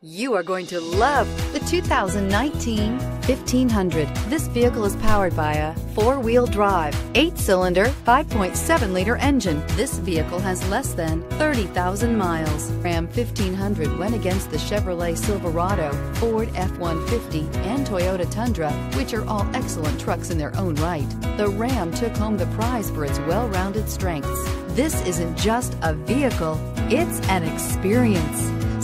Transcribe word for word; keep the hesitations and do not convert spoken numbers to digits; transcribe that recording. You are going to love the two thousand nineteen fifteen hundred. This vehicle is powered by a four-wheel drive, eight-cylinder, five point seven liter engine. This vehicle has less than thirty thousand miles. Ram fifteen hundred went against the Chevrolet Silverado, Ford F one fifty, and Toyota Tundra, which are all excellent trucks in their own right. The Ram took home the prize for its well-rounded strengths. This isn't just a vehicle, it's an experience.